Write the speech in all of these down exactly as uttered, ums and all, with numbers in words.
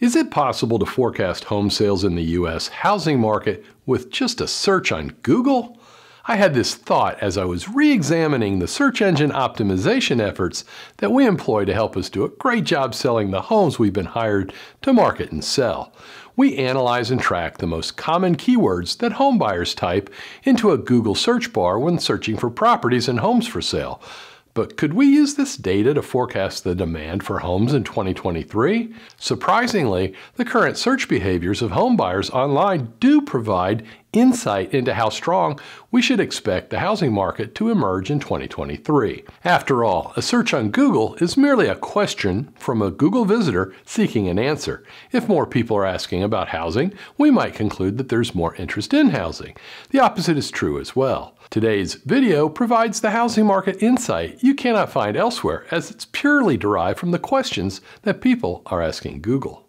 Is it possible to forecast home sales in the U S housing market with just a search on Google? I had this thought as I was re-examining the search engine optimization efforts that we employ to help us do a great job selling the homes we've been hired to market and sell. We analyze and track the most common keywords that home buyers type into a Google search bar when searching for properties and homes for sale. But could we use this data to forecast the demand for homes in twenty twenty-three? Surprisingly, the current search behaviors of home buyers online do provide insight into how strong we should expect the housing market to emerge in twenty twenty-three. After all, a search on Google is merely a question from a Google visitor seeking an answer. If more people are asking about housing, we might conclude that there's more interest in housing. The opposite is true as well. Today's video provides the housing market insight you cannot find elsewhere, as it's purely derived from the questions that people are asking Google.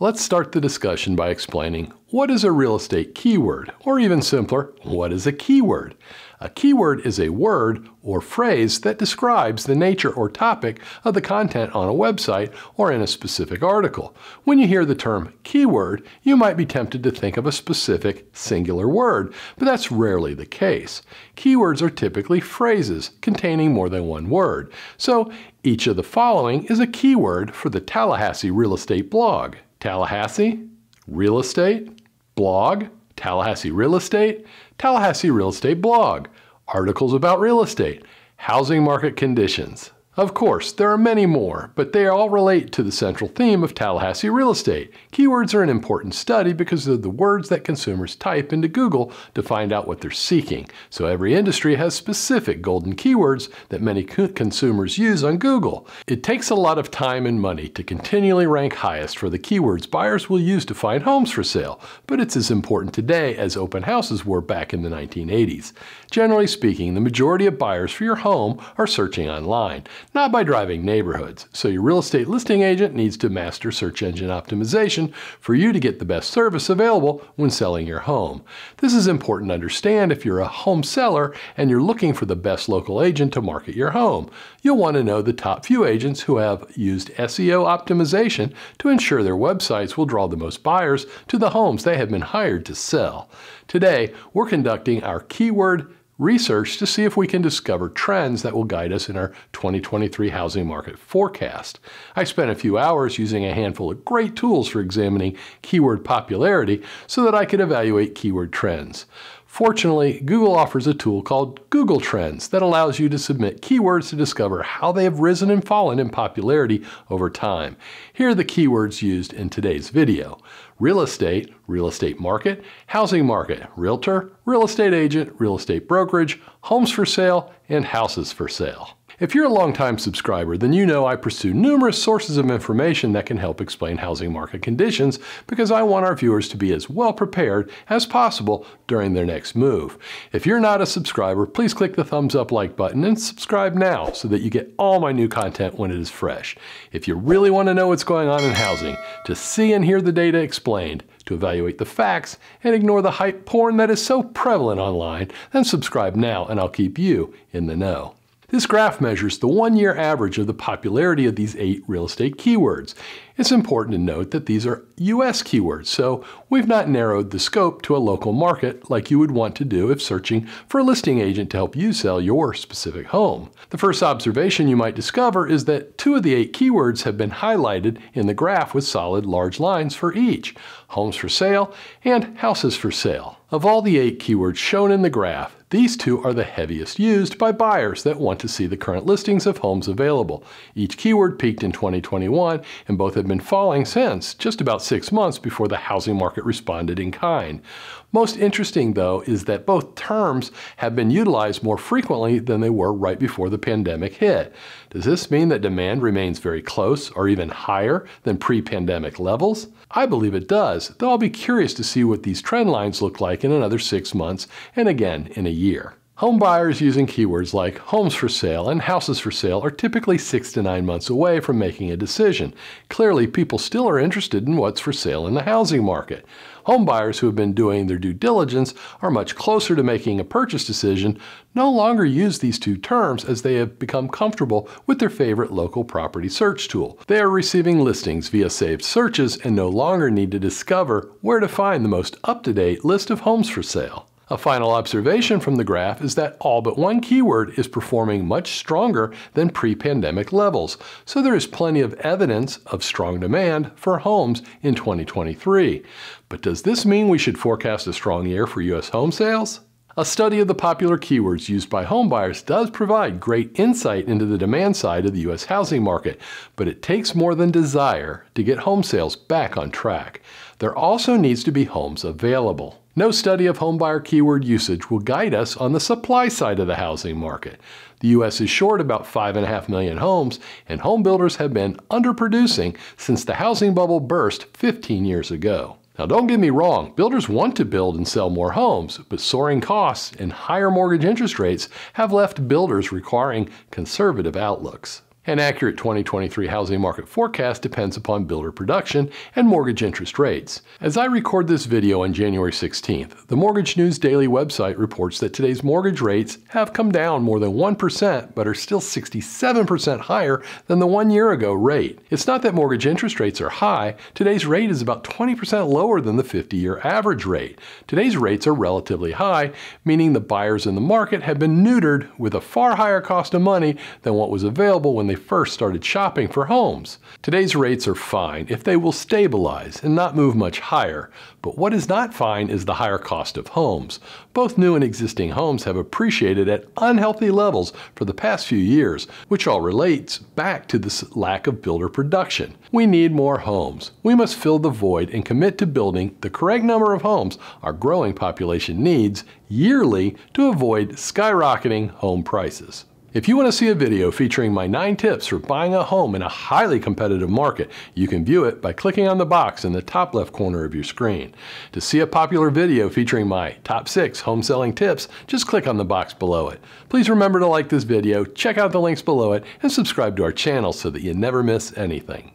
Let's start the discussion by explaining what is a real estate keyword, or even simpler, what is a keyword? A keyword is a word or phrase that describes the nature or topic of the content on a website or in a specific article. When you hear the term keyword, you might be tempted to think of a specific singular word, but that's rarely the case. Keywords are typically phrases containing more than one word. So each of the following is a keyword for the Tallahassee real estate blog. Tallahassee, real estate, blog, Tallahassee real estate, Tallahassee real estate blog, articles about real estate, housing market conditions. Of course, there are many more, but they all relate to the central theme of Tallahassee real estate. Keywords are an important study because they're the words that consumers type into Google to find out what they're seeking. So every industry has specific golden keywords that many co- consumers use on Google. It takes a lot of time and money to continually rank highest for the keywords buyers will use to find homes for sale, but it's as important today as open houses were back in the nineteen eighties. Generally speaking, the majority of buyers for your home are searching online, not by driving neighborhoods, so your real estate listing agent needs to master search engine optimization for you to get the best service available when selling your home. This is important to understand if you're a home seller and you're looking for the best local agent to market your home. You'll want to know the top few agents who have used S E O optimization to ensure their websites will draw the most buyers to the homes they have been hired to sell. Today, we're conducting our keyword research to see if we can discover trends that will guide us in our twenty twenty-three housing market forecast. I spent a few hours using a handful of great tools for examining keyword popularity so that I could evaluate keyword trends. Fortunately, Google offers a tool called Google Trends that allows you to submit keywords to discover how they have risen and fallen in popularity over time. Here are the keywords used in today's video: real estate, real estate market, housing market, realtor, real estate agent, real estate brokerage, homes for sale, and houses for sale. If you're a longtime subscriber, then you know I pursue numerous sources of information that can help explain housing market conditions because I want our viewers to be as well prepared as possible during their next move. If you're not a subscriber, please click the thumbs up like button and subscribe now so that you get all my new content when it is fresh. If you really want to know what's going on in housing, to see and hear the data explained, to evaluate the facts, and ignore the hype porn that is so prevalent online, then subscribe now and I'll keep you in the know. This graph measures the one-year average of the popularity of these eight real estate keywords. It's important to note that these are U S keywords, so we've not narrowed the scope to a local market like you would want to do if searching for a listing agent to help you sell your specific home. The first observation you might discover is that two of the eight keywords have been highlighted in the graph with solid large lines for each: homes for sale and houses for sale. Of all the eight keywords shown in the graph, these two are the heaviest used by buyers that want to see the current listings of homes available. Each keyword peaked in twenty twenty-one, and both have been falling since, just about six months before the housing market responded in kind. Most interesting, though, is that both terms have been utilized more frequently than they were right before the pandemic hit. Does this mean that demand remains very close or even higher than pre-pandemic levels? I believe it does, though I'll be curious to see what these trend lines look like in another six months and again in a year. Home buyers using keywords like homes for sale and houses for sale are typically six to nine months away from making a decision. Clearly, people still are interested in what's for sale in the housing market. Home buyers who have been doing their due diligence are much closer to making a purchase decision, no longer use these two terms as they have become comfortable with their favorite local property search tool. They are receiving listings via saved searches and no longer need to discover where to find the most up-to-date list of homes for sale. A final observation from the graph is that all but one keyword is performing much stronger than pre-pandemic levels, so there is plenty of evidence of strong demand for homes in twenty twenty-three. But does this mean we should forecast a strong year for U S home sales? A study of the popular keywords used by homebuyers does provide great insight into the demand side of the U S housing market, but it takes more than desire to get home sales back on track. There also needs to be homes available. No study of homebuyer keyword usage will guide us on the supply side of the housing market. The U S is short about five point five million homes, and home builders have been underproducing since the housing bubble burst fifteen years ago. Now, don't get me wrong, builders want to build and sell more homes, but soaring costs and higher mortgage interest rates have left builders requiring conservative outlooks. An accurate twenty twenty-three housing market forecast depends upon builder production and mortgage interest rates. As I record this video on January sixteenth, the Mortgage News Daily website reports that today's mortgage rates have come down more than one percent but are still sixty-seven percent higher than the one year ago rate. It's not that mortgage interest rates are high, today's rate is about twenty percent lower than the fifty-year average rate. Today's rates are relatively high, meaning the buyers in the market have been neutered with a far higher cost of money than what was available when they They first started shopping for homes. Today's rates are fine if they will stabilize and not move much higher, but what is not fine is the higher cost of homes. Both new and existing homes have appreciated at unhealthy levels for the past few years, which all relates back to this lack of builder production. We need more homes. We must fill the void and commit to building the correct number of homes our growing population needs yearly to avoid skyrocketing home prices. If you want to see a video featuring my nine tips for buying a home in a highly competitive market, you can view it by clicking on the box in the top left corner of your screen. To see a popular video featuring my top six home selling tips, just click on the box below it. Please remember to like this video, check out the links below it, and subscribe to our channel so that you never miss anything.